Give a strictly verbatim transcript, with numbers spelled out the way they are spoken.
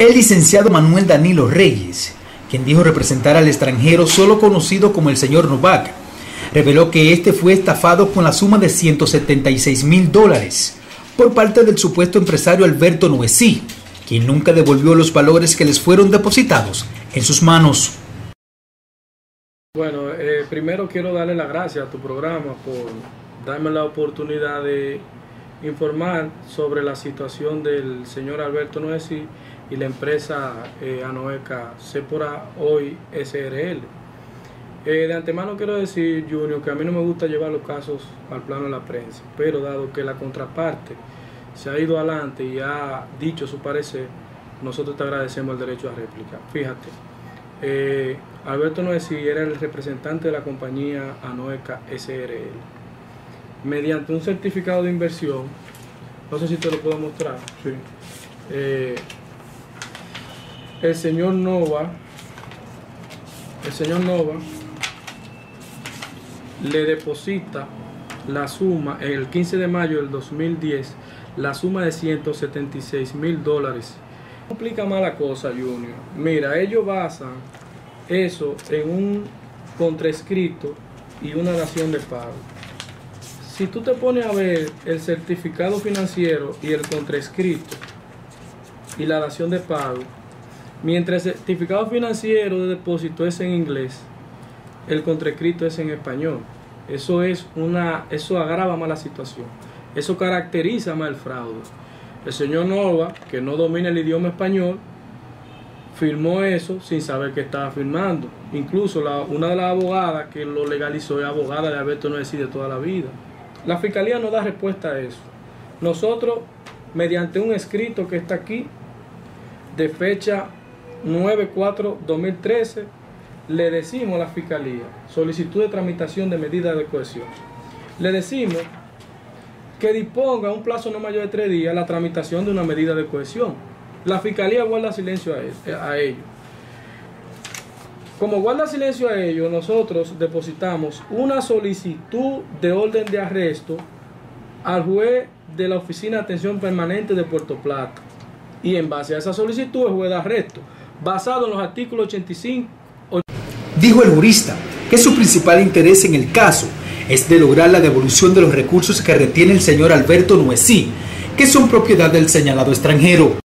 El licenciado Manuel Danilo Reyes, quien dijo representar al extranjero solo conocido como el señor Novak, reveló que este fue estafado con la suma de ciento setenta y seis mil dólares por parte del supuesto empresario Alberto Noesí, quien nunca devolvió los valores que les fueron depositados en sus manos. Bueno, eh, primero quiero darle las gracias a tu programa por darme la oportunidad de informar sobre la situación del señor Alberto Noesí y la empresa eh, Anoeca Sepora Hoy S R L. Eh, de antemano quiero decir, Junior, que a mí no me gusta llevar los casos al plano de la prensa, pero dado que la contraparte se ha ido adelante y ha dicho su parecer, nosotros te agradecemos el derecho a réplica. Fíjate, eh, Alberto Noesí era el representante de la compañía Anoeca S R L. Mediante un certificado de inversión, no sé si te lo puedo mostrar, sí. eh, el señor Nova, el señor Nova le deposita la suma, el quince de mayo del dos mil diez, la suma de ciento setenta y seis mil dólares. No complica más la cosa, Junior. Mira, ellos basan eso en un contraescrito y una dación de pago. Si tú te pones a ver el certificado financiero y el contraescrito y la dación de pago, mientras el certificado financiero de depósito es en inglés, el contraescrito es en español. Eso es una, eso agrava más la situación. Eso caracteriza más el fraude. El señor Nova, que no domina el idioma español, firmó eso sin saber que estaba firmando. Incluso la, una de las abogadas que lo legalizó es abogada de Alberto Noesí de toda la vida. La fiscalía no da respuesta a eso. Nosotros, mediante un escrito que está aquí, de fecha nueve cuatro dos mil trece, le decimos a la fiscalía, solicitud de tramitación de medidas de cohesión, le decimos que disponga un plazo no mayor de tres días la tramitación de una medida de cohesión. La fiscalía guarda silencio a, él, a ellos. Como guarda silencio a ellos, nosotros depositamos una solicitud de orden de arresto al juez de la Oficina de Atención Permanente de Puerto Plata. Y en base a esa solicitud, el juez de arresto, basado en los artículos ochenta y cinco. Dijo el jurista que su principal interés en el caso es de lograr la devolución de los recursos que retiene el señor Alberto Noesí, que son propiedad del señalado extranjero.